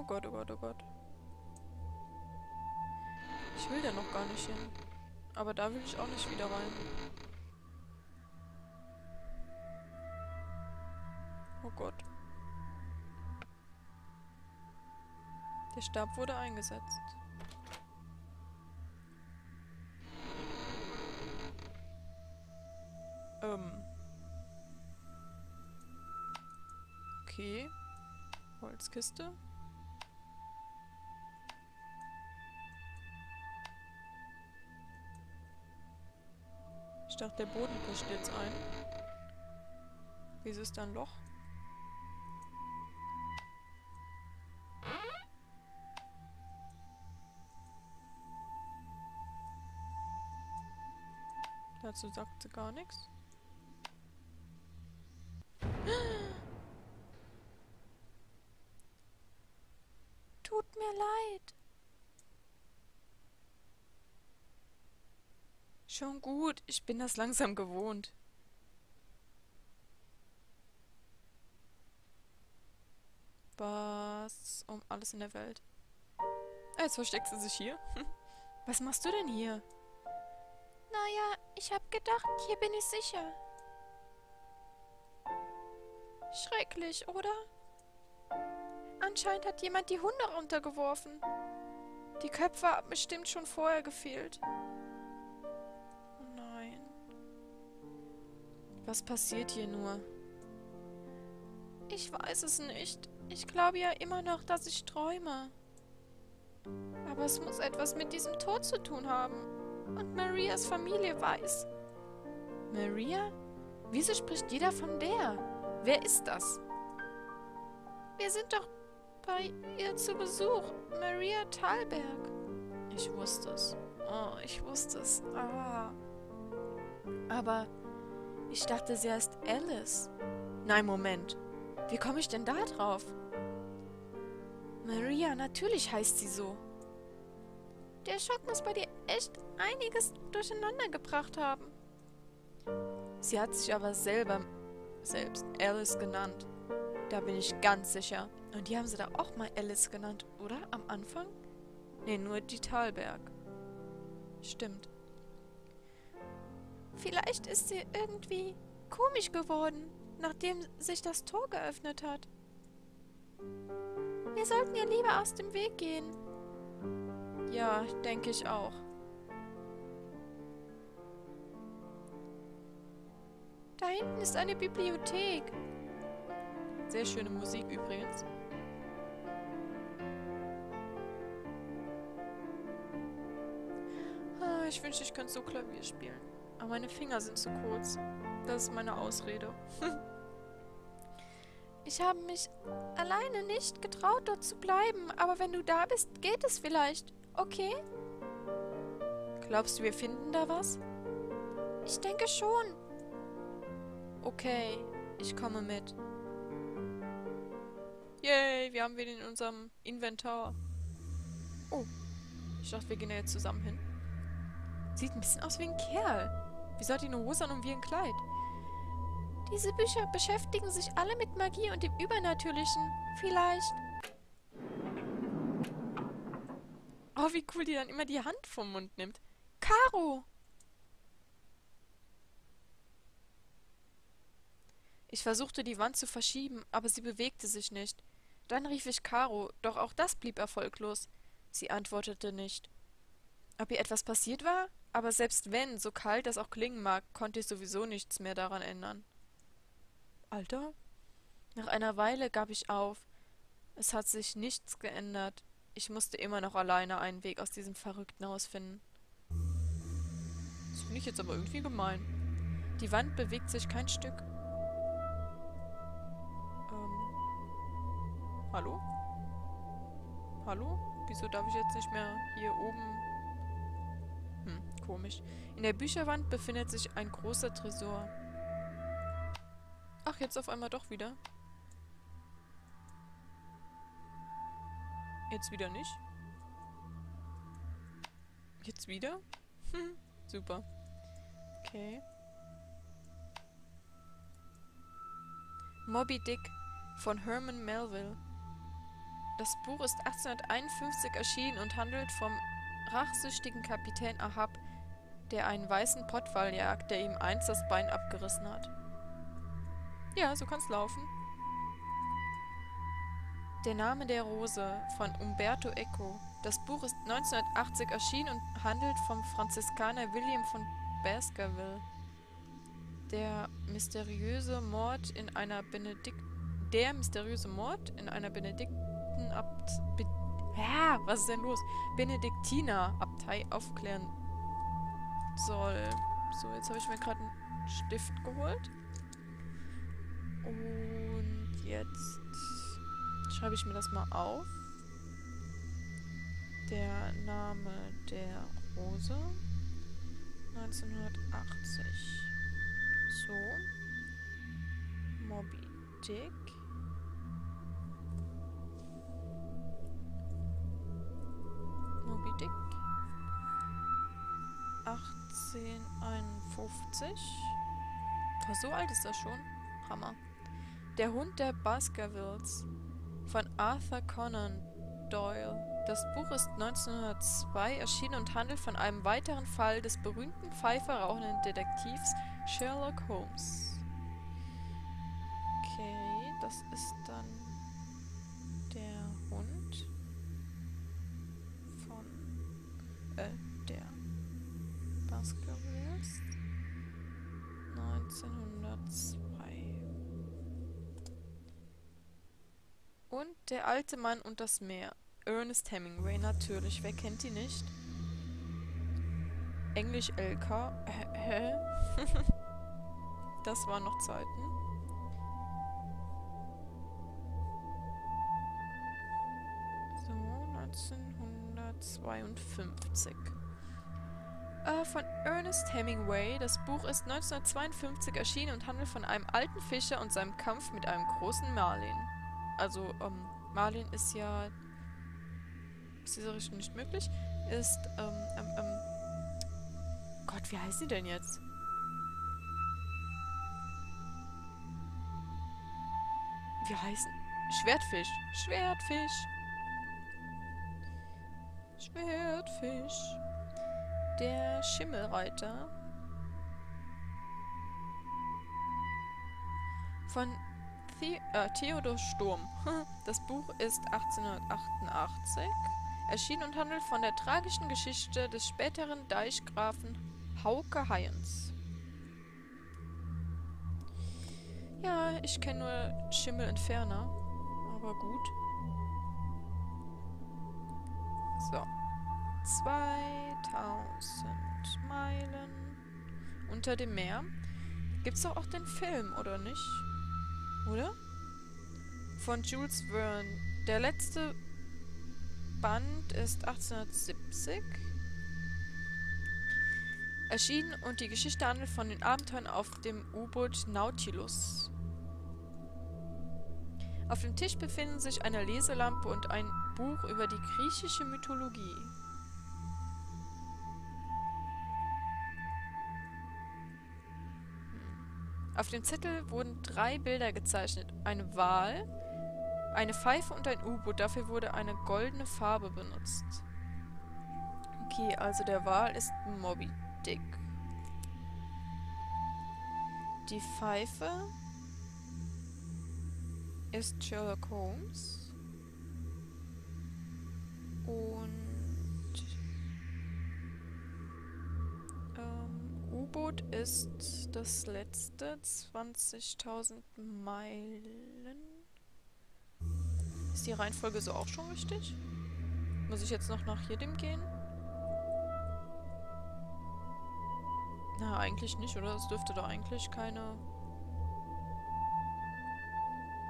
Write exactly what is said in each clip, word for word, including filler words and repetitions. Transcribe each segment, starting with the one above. Oh Gott, oh Gott, oh Gott. Ich will da noch gar nicht hin. Aber da will ich auch nicht wieder rein. Oh Gott. Der Stab wurde eingesetzt. Ähm. Okay. Holzkiste. Ich dachte, der Boden bricht jetzt ein. Wieso ist da ein Loch? Dazu sagt sie gar nichts. Tut mir leid. Schon gut, ich bin das langsam gewohnt. Was um alles in der Welt? Ah, jetzt versteckt sie sich hier. Was machst du denn hier? Naja, ich hab gedacht, hier bin ich sicher. Schrecklich, oder? Anscheinend hat jemand die Hunde runtergeworfen. Die Köpfe haben bestimmt schon vorher gefehlt. Oh nein. Was passiert hier nur? Ich weiß es nicht. Ich glaube ja immer noch, dass ich träume. Aber es muss etwas mit diesem Tod zu tun haben. Und Marias Familie weiß. Maria? Wieso spricht jeder von der? Wer ist das? Wir sind doch bei ihr zu Besuch. Maria Thalberg. Ich wusste es. Oh, ich wusste es. Ah. Aber ich dachte, sie heißt Alice. Nein, Moment. Wie komme ich denn da drauf? Maria, natürlich heißt sie so. Der Schock muss bei dir echt einiges durcheinander gebracht haben. Sie hat sich aber selber, selbst Alice genannt. Da bin ich ganz sicher. Und die haben sie da auch mal Alice genannt, oder? Am Anfang? Nee, nur die Thalberg. Stimmt. Vielleicht ist sie irgendwie komisch geworden, nachdem sich das Tor geöffnet hat. Wir sollten ihr lieber aus dem Weg gehen. Ja, denke ich auch. Da hinten ist eine Bibliothek. Sehr schöne Musik übrigens. Ah, ich wünschte, ich könnte so Klavier spielen. Aber meine Finger sind zu kurz. Das ist meine Ausrede. Ich habe mich alleine nicht getraut, dort zu bleiben. Aber wenn du da bist, geht es vielleicht. Okay. Glaubst du, wir finden da was? Ich denke schon. Okay, ich komme mit. Yay, wir haben ihn in unserem Inventar. Oh, ich dachte, wir gehen ja jetzt zusammen hin. Sieht ein bisschen aus wie ein Kerl. Wieso hat die eine Hose an und wie ein Kleid? Diese Bücher beschäftigen sich alle mit Magie und dem Übernatürlichen. Vielleicht... Oh, wie cool die dann immer die Hand vom Mund nimmt. Caro! Ich versuchte, die Wand zu verschieben, aber sie bewegte sich nicht. Dann rief ich Caro, doch auch das blieb erfolglos. Sie antwortete nicht. Ob ihr etwas passiert war? Aber selbst wenn, so kalt das auch klingen mag, konnte ich sowieso nichts mehr daran ändern. Alter? Nach einer Weile gab ich auf. Es hat sich nichts geändert. Ich musste immer noch alleine einen Weg aus diesem verrückten Haus finden. Das finde ich jetzt aber irgendwie gemein. Die Wand bewegt sich kein Stück. Ähm. Hallo? Hallo? Wieso darf ich jetzt nicht mehr hier oben? Hm, komisch. In der Bücherwand befindet sich ein großer Tresor. Ach, jetzt auf einmal doch wieder. Jetzt wieder nicht. Jetzt wieder? Hm, super. Okay. Moby Dick von Herman Melville. Das Buch ist achtzehnhunderteinundfünfzig erschienen und handelt vom rachsüchtigen Kapitän Ahab, der einen weißen Pottwal jagt, der ihm einst das Bein abgerissen hat. Ja, so kann's laufen. Der Name der Rose von Umberto Eco. Das Buch ist neunzehnhundertachtzig erschienen und handelt vom Franziskaner William von Baskerville. Der mysteriöse Mord in einer Benedikt... Der mysteriöse Mord in einer Benediktinerabtei... Be ja, was ist denn los? Benediktinerabtei aufklären soll. So, jetzt habe ich mir gerade einen Stift geholt. Und jetzt schreibe ich mir das mal auf. Der Name der Rose. neunzehnhundertachtzig. So. Moby Dick. Moby Dick. achtzehnhunderteinundfünfzig. Oh, so alt ist das schon. Hammer. Der Hund der Baskervilles von Arthur Conan Doyle. Das Buch ist neunzehnhundertzwei erschienen und handelt von einem weiteren Fall des berühmten pfeiferrauchenden Detektivs Sherlock Holmes. Okay, das ist dann der Hund von äh, der Baskervilles neunzehnhundertzwei. Und der alte Mann und das Meer. Ernest Hemingway, natürlich. Wer kennt die nicht? Englisch L K. Hä? Das waren noch Zeiten. So, neunzehnhundertzweiundfünfzig. Äh, von Ernest Hemingway. Das Buch ist neunzehnhundertzweiundfünfzig erschienen und handelt von einem alten Fischer und seinem Kampf mit einem großen Marlin. Also, ähm, Marlin ist ja... Ist diese Richtung nicht möglich? Ist, ähm, ähm, ähm... Gott, wie heißt die denn jetzt? Wie heißen... Schwertfisch. Schwertfisch. Schwertfisch. Der Schimmelreiter. Von The äh, Theodor Storm. Das Buch ist achtzehnhundertachtundachtzig erschienen und handelt von der tragischen Geschichte des späteren Deichgrafen Hauke Hayens. Ja, ich kenne nur Schimmelentferner, aber gut. So. zweitausend Meilen unter dem Meer. Gibt's doch auch den Film, oder nicht? Oder? Von Jules Verne. Der letzte... Band ist achtzehnhundertsiebzig erschienen und die Geschichte handelt von den Abenteuern auf dem U-Boot Nautilus. Auf dem Tisch befinden sich eine Leselampe und ein Buch über die griechische Mythologie. Auf dem Zettel wurden drei Bilder gezeichnet. Eine Wahl, eine Pfeife und ein U-Boot. Dafür wurde eine goldene Farbe benutzt. Okay, also der Wal ist Moby Dick. Die Pfeife ist Sherlock Holmes. Und ähm, U-Boot ist das letzte. zwanzigtausend Meilen. Ist die Reihenfolge so auch schon richtig? Muss ich jetzt noch nach hier dem gehen? Na, eigentlich nicht, oder? Es dürfte doch eigentlich keine...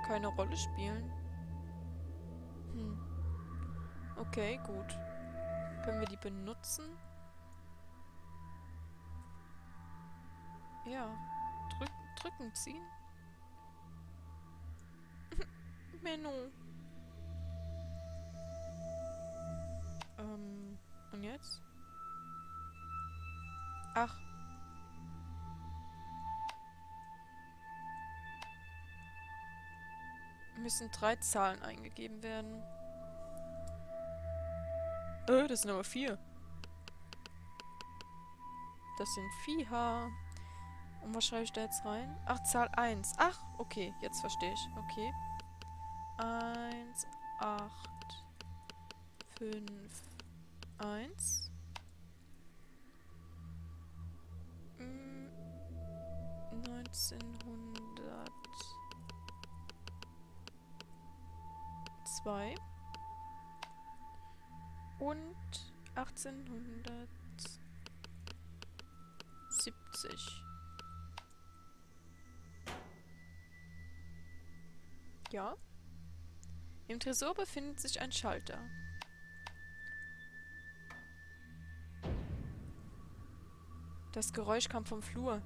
keine Rolle spielen. Hm. Okay, gut. Können wir die benutzen? Ja. Drück, drücken, ziehen. Menü. Ähm, und jetzt? Ach. Müssen drei Zahlen eingegeben werden. Äh, das sind aber vier. Das sind Viecher. Und was schreibe ich da jetzt rein? Ach, Zahl eins. Ach, okay, jetzt verstehe ich. Okay. eins, acht, fünf, eins. Hm, neunzehnhundertzwei. Und achtzehnhundertsiebzig. Ja. Im Tresor befindet sich ein Schalter. Das Geräusch kam vom Flur.